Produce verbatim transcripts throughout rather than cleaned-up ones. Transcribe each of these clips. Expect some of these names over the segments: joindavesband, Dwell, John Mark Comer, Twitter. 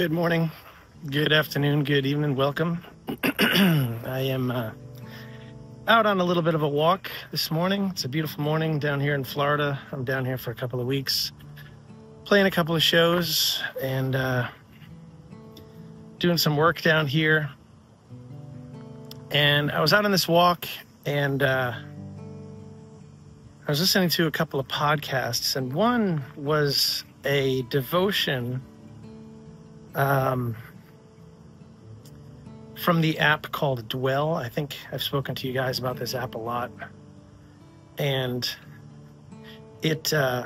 Good morning, good afternoon, good evening, welcome. I am uh, out on a little bit of a walk this morning. It's a beautiful morning down here in Florida. I'm down here for a couple of weeks, playing a couple of shows and uh, doing some work down here. And I was out on this walk and uh, I was listening to a couple of podcasts, and one was a devotion Um, from the app called Dwell. I think I've spoken to you guys about this app a lot, and it uh,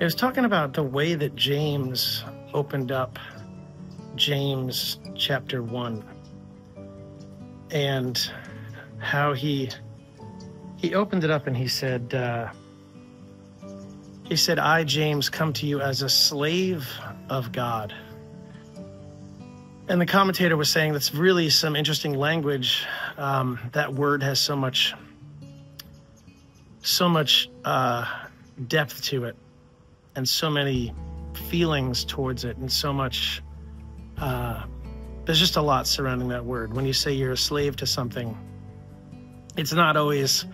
it was talking about the way that James opened up James chapter one, and how he he opened it up and he said uh, he said, "I, James, come to you as a slave of God." And the commentator was saying that's really some interesting language. Um, that word has so much, so much uh, depth to it, and so many feelings towards it, and so much. Uh, there's just a lot surrounding that word. When you say you're a slave to something, it's not always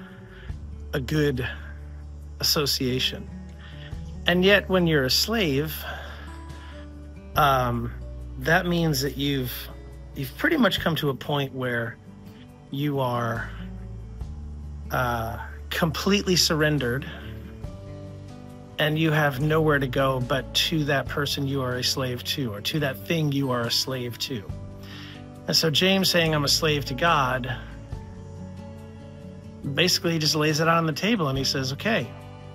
a good association. And yet, when you're a slave, Um, that means that you've you've pretty much come to a point where you are uh, completely surrendered, and you have nowhere to go but to that person you are a slave to, or to that thing you are a slave to. And so James saying, "I'm a slave to God," basically he just lays it out on the table and he says, okay,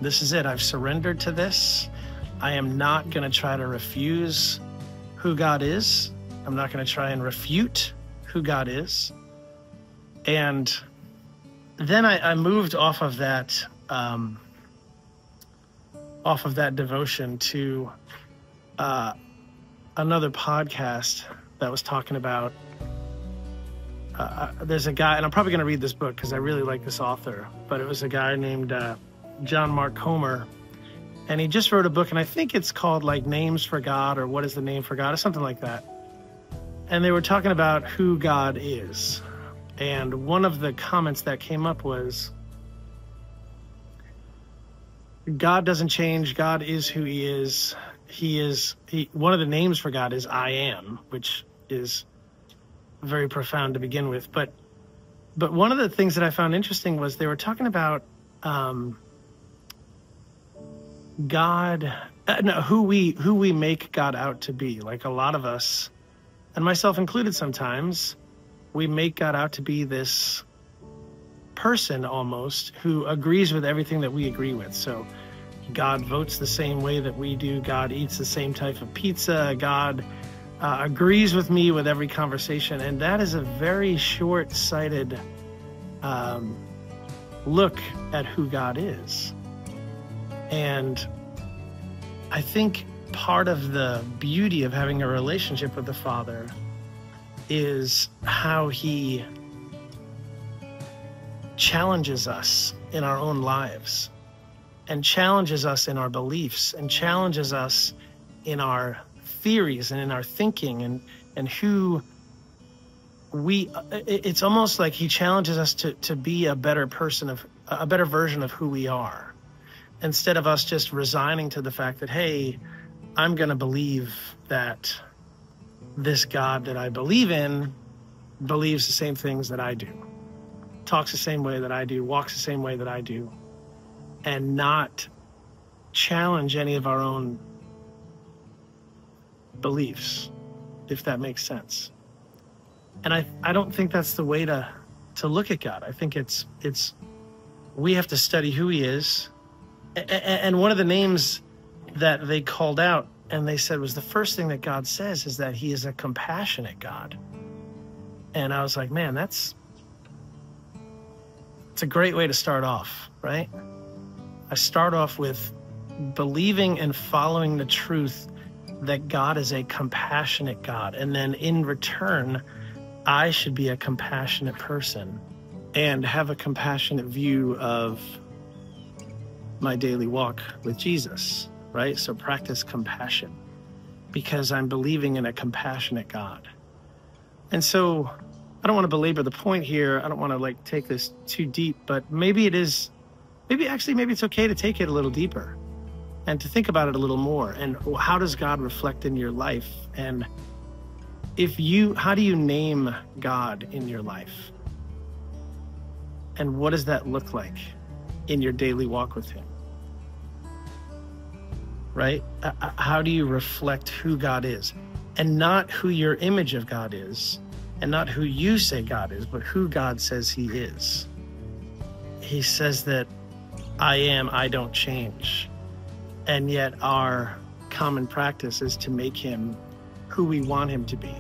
this is it. I've surrendered to this. I am not going to try to refuse who God is. I'm not going to try and refute who God is. And then I, I moved off of that, um, off of that devotion to uh, another podcast that was talking about. Uh, there's a guy, and I'm probably going to read this book because I really like this author. But it was a guy named uh, John Mark Comer. And he just wrote a book, and I think it's called like Names for God, or What is the Name for God, or something like that. And they were talking about who God is. And one of the comments that came up was, God doesn't change. God is who he is. He is, he, one of the names for God is I am, which is very profound to begin with. But, but one of the things that I found interesting was they were talking about, um, God, uh, no, who we who we make God out to be. Like a lot of us, and myself included sometimes, we make God out to be this person almost who agrees with everything that we agree with. So God votes the same way that we do. God eats the same type of pizza. God uh, agrees with me with every conversation. And that is a very short-sighted um, look at who God is. And I think part of the beauty of having a relationship with the Father is how he challenges us in our own lives, and challenges us in our beliefs, and challenges us in our theories and in our thinking, and, and who we, it's almost like he challenges us to, to be a better person, of a better version of who we are. Instead of us just resigning to the fact that, hey, I'm going to believe that this God that I believe in believes the same things that I do, talks the same way that I do, walks the same way that I do, and not challenge any of our own beliefs, if that makes sense. And I, I don't think that's the way to, to look at God. I think it's, it's, we have to study who he is. And one of the names that they called out and they said was the first thing that God says is that he is a compassionate God. And I was like, man, that's, it's a great way to start off, right? I start off with believing and following the truth that God is a compassionate God. And then in return, I should be a compassionate person and have a compassionate view of my daily walk with Jesus, right? So practice compassion. because I'm believing in a compassionate God. And so I don't want to belabor the point here. I don't want to like take this too deep, but maybe it is, maybe actually, maybe it's okay to take it a little deeper and to think about it a little more. And how does God reflect in your life? And if you, how do you name God in your life? And what does that look like in your daily walk with him? Right? How do you reflect who God is? And not who your image of God is, and not who you say God is, but who God says he is. He says that I am, I don't change. And yet our common practice is to make him who we want him to be.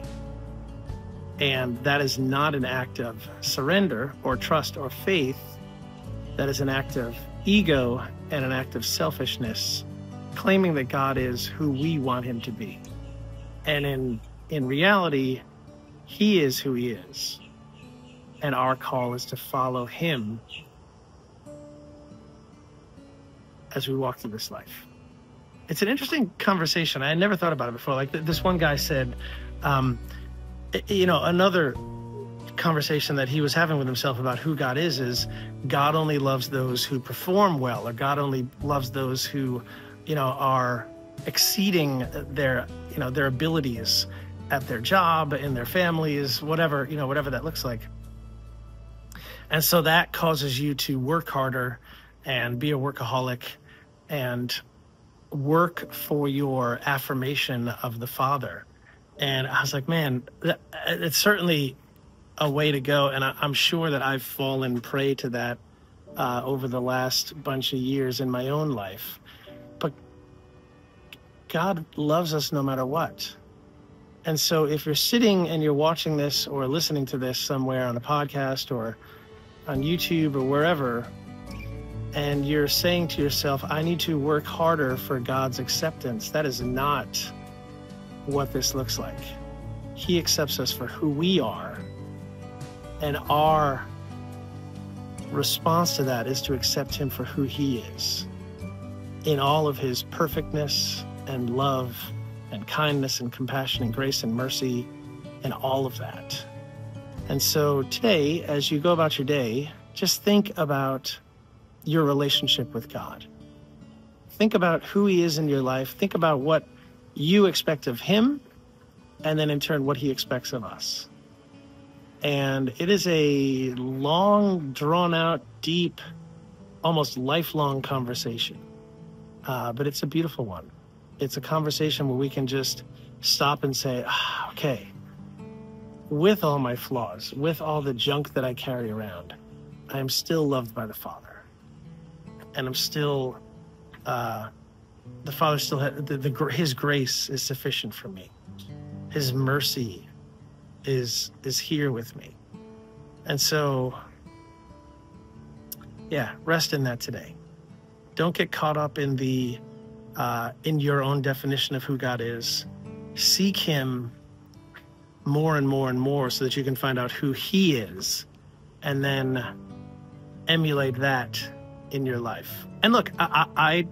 And that is not an act of surrender or trust or faith. That is an act of ego and an act of selfishness, claiming that God is who we want him to be. And in, in reality, he is who he is. And our call is to follow him as we walk through this life. It's an interesting conversation. I had never thought about it before. Like this one guy said, um, you know, another conversation that he was having with himself about who God is, is God only loves those who perform well, or God only loves those who, you know, are exceeding their, you know, their abilities at their job, in their families, whatever, you know, whatever that looks like. And so that causes you to work harder and be a workaholic and work for your affirmation of the Father. And I was like, man, that, it's certainly a way to go. And I, I'm sure that I've fallen prey to that uh, over the last bunch of years in my own life. But God loves us no matter what. And so if you're sitting and you're watching this or listening to this somewhere on a podcast or on YouTube or wherever, and you're saying to yourself, I need to work harder for God's acceptance, that is not what this looks like. He accepts us for who we are. And our response to that is to accept him for who he is, in all of his perfectness and love and kindness and compassion and grace and mercy and all of that. And so today, as you go about your day, just think about your relationship with God. Think about who he is in your life. Think about what you expect of him, and then in turn, what he expects of us. And it is a long, drawn out, deep, almost lifelong conversation, uh, but it's a beautiful one. It's a conversation where we can just stop and say, ah, okay, with all my flaws, with all the junk that I carry around, I am still loved by the Father. And I'm still, uh, the Father still, had, the, the, his grace is sufficient for me. His mercy is, is here with me. And so, yeah, rest in that today. Don't get caught up in the Uh, in your own definition of who God is. Seek him more and more and more so that you can find out who he is, and then emulate that in your life. And look, I, I,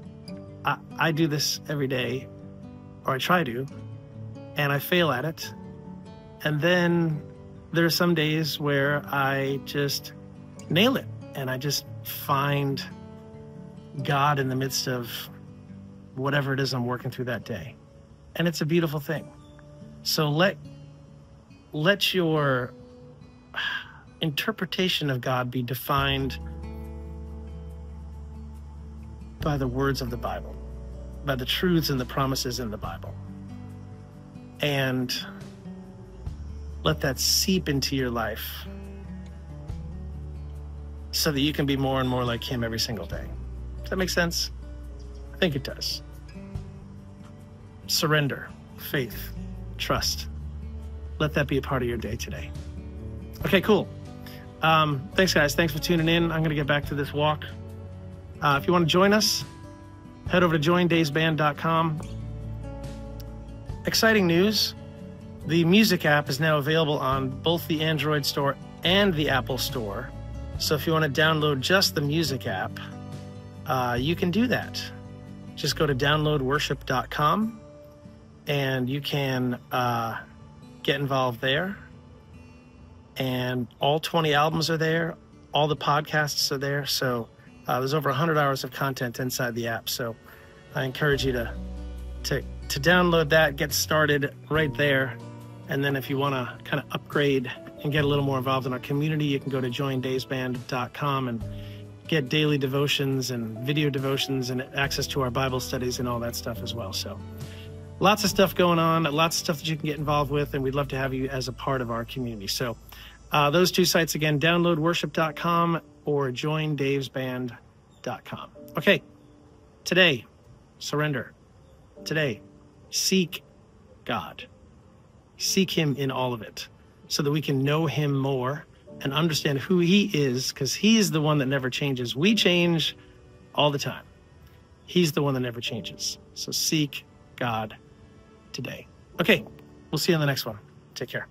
I, I do this every day, or I try to, and I fail at it. And then there are some days where I just nail it, and I just find God in the midst of whatever it is I'm working through that day. And it's a beautiful thing. So let, let your interpretation of God be defined by the words of the Bible, by the truths and the promises in the Bible. And let that seep into your life so that you can be more and more like him every single day. Does that make sense? I think it does. Surrender, faith, trust. Let that be a part of your day today. Okay, cool. Um, thanks, guys. Thanks for tuning in. I'm going to get back to this walk. Uh, if you want to join us, head over to join daves band dot com. Exciting news. The music app is now available on both the Android store and the Apple store. So if you want to download just the music app, uh, you can do that. Just go to download worship dot com and you can uh, get involved there. And all twenty albums are there. All the podcasts are there. So uh, there's over one hundred hours of content inside the app. So I encourage you to, to, to download that, get started right there. And then if you want to kind of upgrade and get a little more involved in our community, you can go to join daves band dot com and get daily devotions and video devotions and access to our Bible studies and all that stuff as well. So lots of stuff going on, lots of stuff that you can get involved with, and we'd love to have you as a part of our community. So uh, those two sites again, download worship dot com or join daves band dot com. Okay, today, surrender. Today, seek God. Seek him in all of it so that we can know him more and understand who he is, because he is the one that never changes. We change all the time. He's the one that never changes. So seek God today. Okay, we'll see you on the next one. Take care.